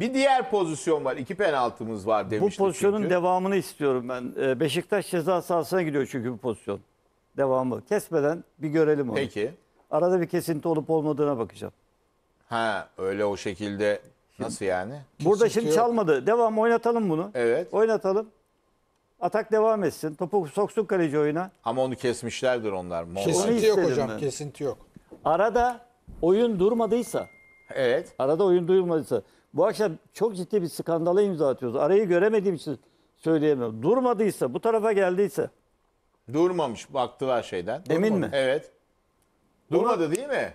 Bir diğer pozisyon var. 2 penaltımız var demiştik. Bu pozisyonun devamını istiyorum ben. Beşiktaş ceza sahasına gidiyor çünkü bu pozisyon. Devamı. Kesmeden bir görelim onu. Peki. Arada bir kesinti olup olmadığına bakacağım. Ha, öyle o şekilde. Şimdi, nasıl yani? Burada kesinti şimdi yok. Çalmadı. Devam, oynatalım bunu. Evet. Oynatalım. Atak devam etsin. Topu soksun kaleci oyuna. Ama onu kesmişlerdir onlar. Kesinti yok hocam. Ben. Kesinti yok. Arada oyun durmadıysa. Evet. Arada oyun durmadıysa. Bu akşam çok ciddi bir skandala imza atıyoruz. Arayı göremediğim için söyleyemiyorum. Durmadıysa, bu tarafa geldiyse. Durmamış, baktılar şeyden. Emin mi? Evet. Durmadı değil mi?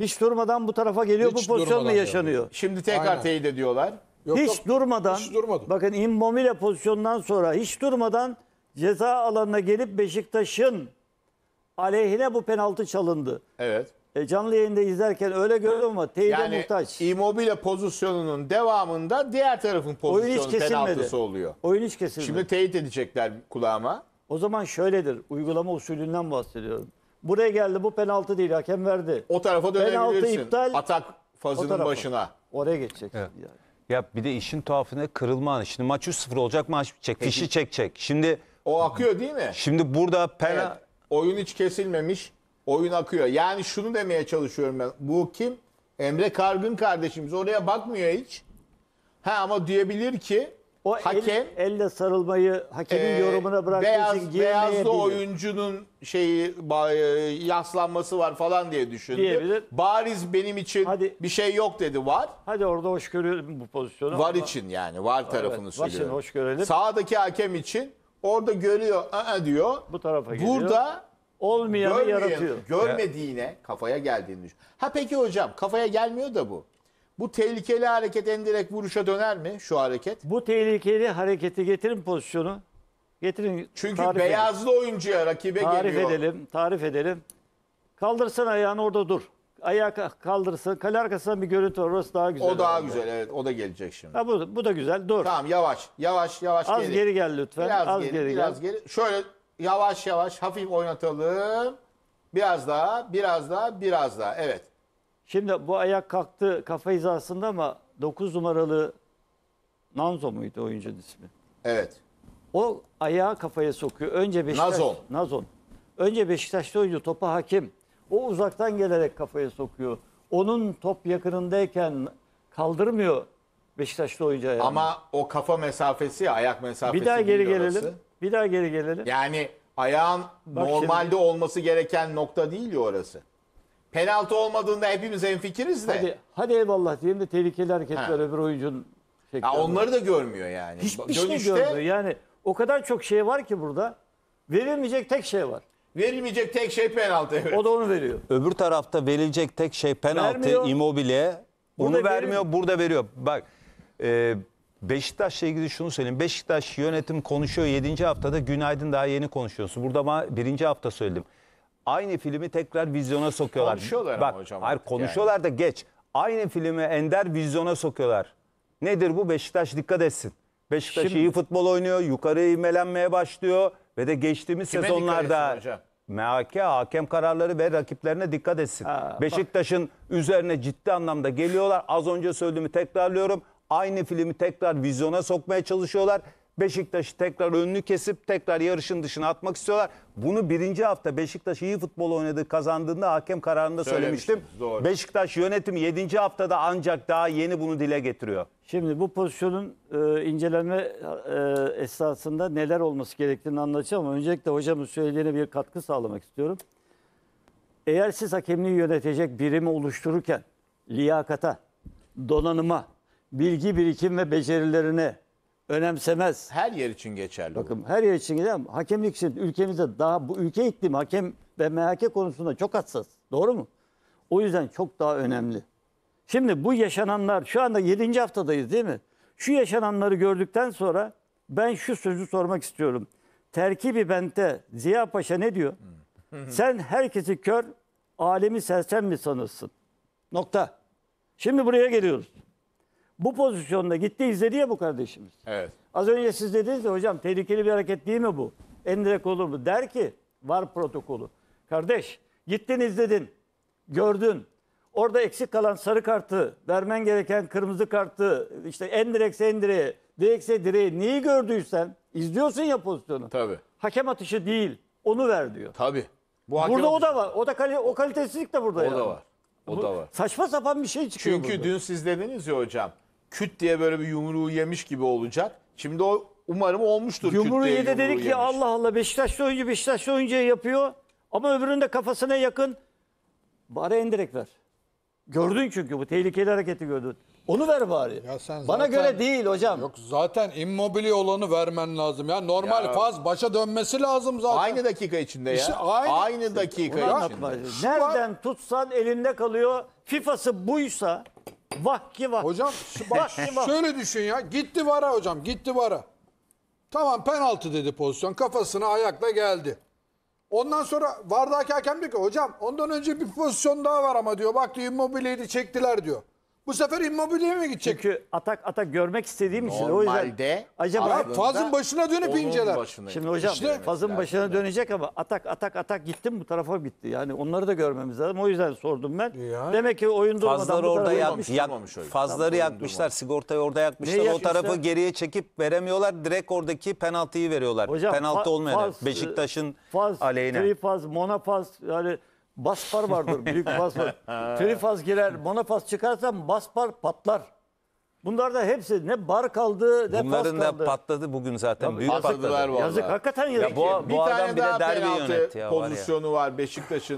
Hiç durmadan bu tarafa geliyor, hiç bu pozisyon mu yaşanıyor? Yani. Şimdi tekrar teyit ediyorlar. Yok, hiç durmadan, bakın Immobile pozisyonundan sonra hiç durmadan ceza alanına gelip Beşiktaş'ın aleyhine bu penaltı çalındı. Evet. Canlı yayında izlerken öyle gördüm ama teyide yani muhtaç. Yani Immobile pozisyonunun devamında diğer tarafın pozisyonu penaltısı oluyor. Oyun hiç kesilmedi. Şimdi teyit edecekler kulağıma. O zaman şöyledir, uygulama usulünden bahsediyorum. Buraya geldi, bu penaltı değil, hakem verdi. O tarafa dönebilirsin, iptal, atak fazının başına. Oraya geçeceksin. Evet. Yani. Ya bir de işin tuhafı ne? Kırılma anı. Şimdi maç 3-0 olacak, maç bitecek. Fişi çekecek. Şimdi o akıyor değil mi? Şimdi burada penaltı. Evet. Oyun hiç kesilmemiş. Oyun akıyor. Yani şunu demeye çalışıyorum ben. Bu kim? Emre Kargın kardeşimiz. Oraya bakmıyor hiç. Ha, ama diyebilir ki o hakem... elle sarılmayı hakemin yorumuna bıraktığı için giymeyebilir. Beyazlı oyuncunun şeyi, yaslanması var falan diye düşündü. Diyebilir. Bariz benim için hadi, bir şey yok dedi. Var. Hadi orada hoş görelim bu pozisyonu. Var ama, için yani. Var tarafını söylüyorum. Hoş görelim. Sağdaki hakem için orada görüyor. Aa diyor. Bu tarafa geliyor. Burada... olmayanı yaratıyor. Görmediğine, kafaya geldiğini düşün. Ha peki hocam, kafaya gelmiyor da bu. Bu tehlikeli hareket endirekt vuruşa döner mi şu hareket? Bu tehlikeli hareketi getirin pozisyonu. Getirin. Çünkü beyazlı oyuncuya, rakibe geliyor. Tarif edelim. Kaldırsın ayağını, orada dur. Ayağı kaldırsın. Kale arkasından bir görüntü var. Orası daha güzel. O daha güzel, evet. O da gelecek şimdi. Ha, bu da güzel. Dur. Tamam, yavaş. Az geri gel lütfen. Biraz geri gel. Şöyle... Yavaş hafif oynatalım. Biraz daha. Evet. Şimdi bu ayak kalktı kafa hizasında ama 9 numaralı Nanzo muydu oyuncunun ismi? Evet. O ayağı kafaya sokuyor. Önce Beşiktaş. Nazon. Önce Beşiktaş'ta oyuncu topa hakim. O uzaktan gelerek kafaya sokuyor. Onun top yakınındayken kaldırmıyor Beşiktaş'ta oyuncu ayağını. Ama o kafa mesafesi, ayak mesafesi. Bir daha geri gelelim. Yani ayağın normalde olması gereken nokta değil ya orası. Penaltı olmadığında hepimiz hemfikiriz de. Hadi eyvallah diyelim de tehlikeli hareketler öbür oyuncunun. Onları da görmüyor yani. Hiçbir şey görmüyor. Yani o kadar çok şey var ki burada. Verilmeyecek tek şey var. Verilmeyecek tek şey penaltı. Evet. O da onu veriyor. Öbür tarafta verilecek tek şey penaltı. Vermiyor. Immobile. Onu vermiyor, burada veriyor. Bak... Beşiktaş'la ilgili şunu söyleyeyim. Beşiktaş yönetim konuşuyor 7. haftada. Günaydın, daha yeni konuşuyorsun. Burada ama 1. hafta söyledim. Aynı filmi tekrar vizyona sokuyorlar. Konuşuyorlar bak, ama hocam. Hayır, konuşuyorlar yani. Da geç. Aynı filmi ender vizyona sokuyorlar. Nedir bu? Beşiktaş dikkat etsin. Beşiktaş şimdi iyi futbol oynuyor. Yukarı imelenmeye başlıyor. Ve de geçtiğimiz sezonlarda MHK, hakem kararları ve rakiplerine dikkat etsin. Beşiktaş'ın üzerine ciddi anlamda geliyorlar. Az önce söylediğimi tekrarlıyorum. Aynı filmi tekrar vizyona sokmaya çalışıyorlar. Beşiktaş'ı tekrar önünü kesip tekrar yarışın dışına atmak istiyorlar. Bunu 1. hafta Beşiktaş iyi futbol oynadı, kazandığında hakem kararında söylemiştim. Doğru. Beşiktaş yönetim 7. haftada ancak daha yeni bunu dile getiriyor. Şimdi bu pozisyonun incelenme esasında neler olması gerektiğini anlatacağım. Ama öncelikle hocamın söylediğine bir katkı sağlamak istiyorum. Eğer siz hakemliği yönetecek birimi oluştururken liyakata, donanıma, bilgi birikim ve becerilerine önemsemez. Her yer için geçerli. Bakın bu. Her yer için geçerli. Hakemlik için ülkemizde daha bu ülke iklimi hakem ve MHK konusunda çok hassas. Doğru mu? O yüzden çok daha önemli. Şimdi bu yaşananlar şu anda 7. haftadayız değil mi? Şu yaşananları gördükten sonra ben şu sözü sormak istiyorum. Terkibi bente Ziya Paşa ne diyor? Sen herkesi kör, alemi sersem mi sanırsın? Nokta. Şimdi buraya geliyoruz. Bu pozisyonda gitti izledi ya bu kardeşimiz. Evet. Az önce siz dediniz ya hocam tehlikeli bir hareket değil mi bu? Endirek olur mu? Der ki var protokolü. Kardeş gittin izledin. Gördün. Orada eksik kalan sarı kartı, vermen gereken kırmızı kartı, işte en direkse en direğe, direkse direğe, neyi gördüysen izliyorsun ya pozisyonu. Tabii. Hakem atışı değil, onu ver diyor. Tabii. Bu hakem burada atışı. O da var. O da o kalitesizlik de burada. O yani. Da var. O da var. Saçma sapan bir şey çıkıyor. Çünkü burada. Dün siz dediniz ya hocam, küt diye böyle bir yumruğu yemiş gibi olacak. Şimdi o umarım olmuştur. Yumruğu yedi dedik ki Allah Allah, Beşiktaşlı oyuncu Beşiktaşlı oyuncuya yapıyor. Ama öbüründe kafasına yakın. Bari en direkt ver. Gördün çünkü bu tehlikeli hareketi gördün. Onu ver bari. Zaten, bana göre değil hocam. Yok zaten Immobile olanı vermen lazım. Ya normal ya. Faz başa dönmesi lazım zaten. Aynı dakika içinde ya. İşte aynı dakika içinde. Nereden tutsan elinde kalıyor. FIFA'sı buysa vah ki vah. Hocam şöyle düşün ya. Gitti VAR'a hocam. Gitti VAR'a. Tamam penaltı dedi pozisyon. Kafasına ayakla geldi. Ondan sonra VAR'daki hakem diyor ki hocam ondan önce bir pozisyon daha var ama diyor. Bak diyor Immobile'yi çektiler diyor. Bu sefer Immobile'ye mi gidecek? Çünkü atak görmek istediğim için. Normalde. Acaba fazın başına dönüp inceler. Şimdi hocam işte, fazın başına dönecek ama atak gittim bu tarafa gitti. Yani onları da görmemiz lazım. O yüzden sordum ben. Yani. Demek ki oyunda olmadan fazları orada yakmışlar. Fazları yakmışlar. Sigortayı orada yakmışlar. O tarafı geriye çekip veremiyorlar. Direkt oradaki penaltıyı veriyorlar. Hocam, penaltı olmayan Beşiktaş'ın aleyhine. Trifaz, monafaz yani... Baspar vardır, büyük baspar. Trifaz girer, monofaz çıkarsa baspar patlar. Bunlar da hepsi ne bar kaldı, ne bunların pas kaldı. Da patladı bugün zaten. Ya büyük patladılar. Patladı. Yazık, hakikaten yazık. Ya bu adam bir de derbi yönetti ya. Bir tane daha penaltı pozisyonu var Beşiktaş'ın.